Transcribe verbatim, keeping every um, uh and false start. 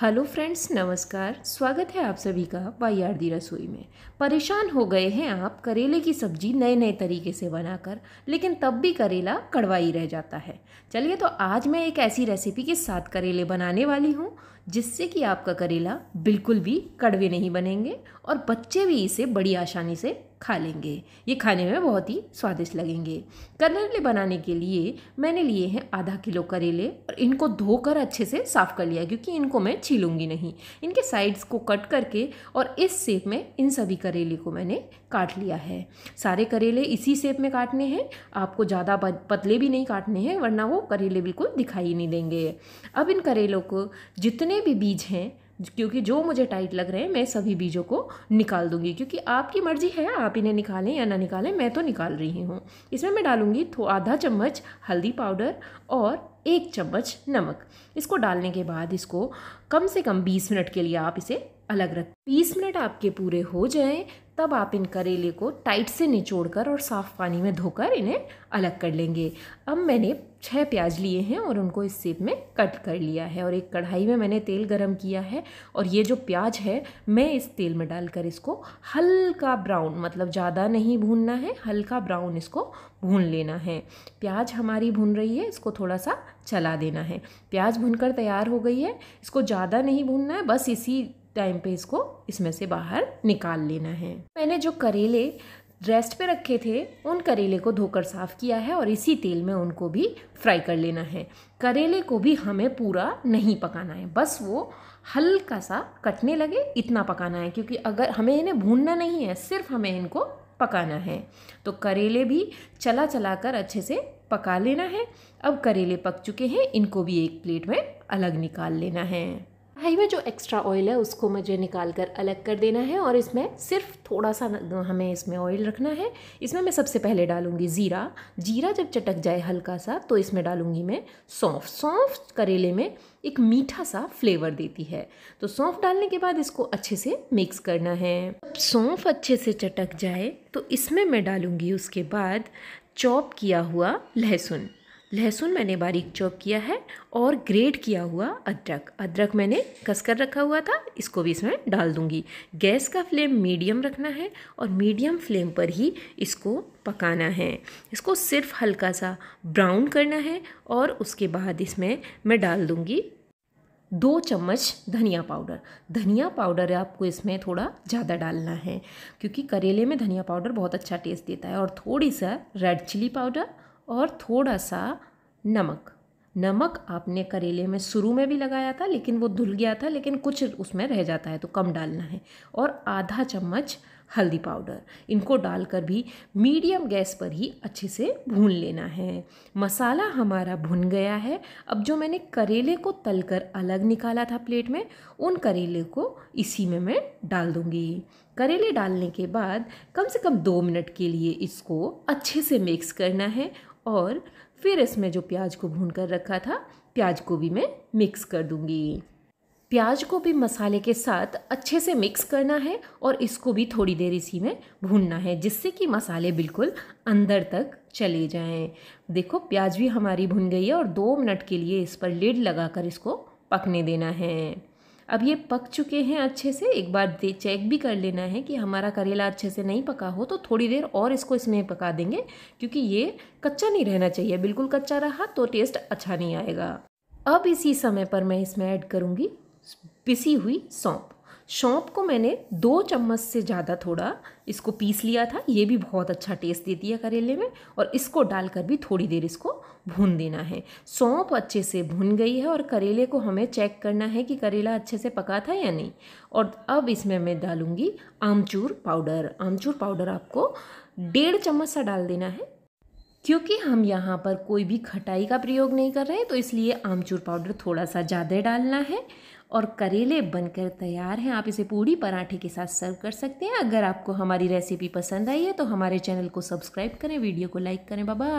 Hello friends, नमस्कार। स्वागत है आप सभी का वाई आर दी रसोई में। परेशान हो गए हैं आप करेले की सब्जी नए नए तरीके से बनाकर, लेकिन तब भी करेला कड़वा ही रह जाता है। चलिए, तो आज मैं एक ऐसी रेसिपी के साथ करेले बनाने वाली हूँ जिससे कि आपका करेला बिल्कुल भी कड़वे नहीं बनेंगे और बच्चे भी इसे बड़ी आसानी से खा लेंगे। ये खाने में बहुत ही स्वादिष्ट लगेंगे। करेले बनाने के लिए मैंने लिए हैं आधा किलो करेले और इनको धोकर अच्छे से साफ़ कर लिया, क्योंकि इनको मैं छीलूंगी नहीं। इनके साइड्स को कट करके और इस शेप में इन सभी करेले को मैंने काट लिया है। सारे करेले इसी शेप में काटने हैं, आपको ज़्यादा पतले भी नहीं काटने हैं, वरना वो करेले बिल्कुल दिखाई नहीं देंगे। अब इन करेलों को जितने भी बीज हैं, क्योंकि जो मुझे टाइट लग रहे हैं मैं सभी बीजों को निकाल दूंगी, क्योंकि आपकी मर्जी है आप इन्हें निकालें या ना निकालें। मैं तो निकाल रही हूँ। इसमें मैं डालूंगी तो आधा चम्मच हल्दी पाउडर और एक चम्मच नमक। इसको डालने के बाद इसको कम से कम बीस मिनट के लिए आप इसे अलग रख। बीस मिनट आपके पूरे हो जाएं तब आप इन करेले को टाइट से निचोड़कर और साफ़ पानी में धोकर इन्हें अलग कर लेंगे। अब मैंने छह प्याज लिए हैं और उनको इस शेप में कट कर लिया है और एक कढ़ाई में मैंने तेल गरम किया है और ये जो प्याज है मैं इस तेल में डालकर इसको हल्का ब्राउन, मतलब ज़्यादा नहीं भूनना है, हल्का ब्राउन इसको भून लेना है। प्याज हमारी भून रही है, इसको थोड़ा सा चला देना है। प्याज भूनकर तैयार हो गई है, इसको ज़्यादा नहीं भूनना है, बस इसी टाइम पे इसको इसमें से बाहर निकाल लेना है। मैंने जो करेले रेस्ट पे रखे थे उन करेले को धोकर साफ़ किया है और इसी तेल में उनको भी फ्राई कर लेना है। करेले को भी हमें पूरा नहीं पकाना है, बस वो हल्का सा कटने लगे इतना पकाना है, क्योंकि अगर हमें इन्हें भूनना नहीं है, सिर्फ हमें इनको पकाना है। तो करेले भी चला चला कर अच्छे से पका लेना है। अब करेले पक चुके हैं, इनको भी एक प्लेट में अलग निकाल लेना है। कढ़ाई में जो एक्स्ट्रा ऑयल है उसको मुझे निकाल कर अलग कर देना है और इसमें सिर्फ थोड़ा सा हमें इसमें ऑयल रखना है। इसमें मैं सबसे पहले डालूंगी ज़ीरा। जीरा जब चटक जाए हल्का सा तो इसमें डालूंगी मैं सौंफ। सौंफ करेले में एक मीठा सा फ्लेवर देती है, तो सौंफ डालने के बाद इसको अच्छे से मिक्स करना है। जब सौंफ अच्छे से चटक जाए तो इसमें मैं डालूँगी उसके बाद चॉप किया हुआ लहसुन। लहसुन मैंने बारीक चॉप किया है और ग्रेट किया हुआ अदरक। अदरक मैंने कसकर रखा हुआ था, इसको भी इसमें डाल दूंगी। गैस का फ्लेम मीडियम रखना है और मीडियम फ्लेम पर ही इसको पकाना है। इसको सिर्फ हल्का सा ब्राउन करना है और उसके बाद इसमें मैं डाल दूंगी दो चम्मच धनिया पाउडर। धनिया पाउडर आपको इसमें थोड़ा ज़्यादा डालना है, क्योंकि करेले में धनिया पाउडर बहुत अच्छा टेस्ट देता है। और थोड़ी सा रेड चिली पाउडर और थोड़ा सा नमक। नमक आपने करेले में शुरू में भी लगाया था, लेकिन वो धुल गया था, लेकिन कुछ उसमें रह जाता है तो कम डालना है। और आधा चम्मच हल्दी पाउडर। इनको डालकर भी मीडियम गैस पर ही अच्छे से भून लेना है। मसाला हमारा भुन गया है। अब जो मैंने करेले को तलकर अलग निकाला था प्लेट में, उन करेले को इसी में मैं डाल दूँगी। करेले डालने के बाद कम से कम दो मिनट के लिए इसको अच्छे से मिक्स करना है और फिर इसमें जो प्याज को भून कर रखा था प्याज को भी मैं मिक्स कर दूंगी। प्याज को भी मसाले के साथ अच्छे से मिक्स करना है और इसको भी थोड़ी देर इसी में भूनना है, जिससे कि मसाले बिल्कुल अंदर तक चले जाएं। देखो, प्याज भी हमारी भुन गई है और दो मिनट के लिए इस पर लिड लगाकर इसको पकने देना है। अब ये पक चुके हैं अच्छे से। एक बार दे चेक भी कर लेना है कि हमारा करेला अच्छे से नहीं पका हो तो थोड़ी देर और इसको इसमें पका देंगे, क्योंकि ये कच्चा नहीं रहना चाहिए। बिल्कुल कच्चा रहा तो टेस्ट अच्छा नहीं आएगा। अब इसी समय पर मैं इसमें ऐड करूँगी पिसी हुई सौंफ। सौंफ को मैंने दो चम्मच से ज़्यादा थोड़ा इसको पीस लिया था। ये भी बहुत अच्छा टेस्ट देती है करेले में और इसको डालकर भी थोड़ी देर इसको भून देना है। सौंफ अच्छे से भुन गई है और करेले को हमें चेक करना है कि करेला अच्छे से पका था या नहीं। और अब इसमें मैं डालूँगी आमचूर पाउडर। आमचूर पाउडर आपको डेढ़ चम्मच सा डाल देना है। क्योंकि हम यहाँ पर कोई भी खटाई का प्रयोग नहीं कर रहे हैं तो इसलिए आमचूर पाउडर थोड़ा सा ज़्यादा डालना है। और करेले बनकर तैयार हैं। आप इसे पूड़ी पराठे के साथ सर्व कर सकते हैं। अगर आपको हमारी रेसिपी पसंद आई है तो हमारे चैनल को सब्सक्राइब करें, वीडियो को लाइक करें। Bye bye.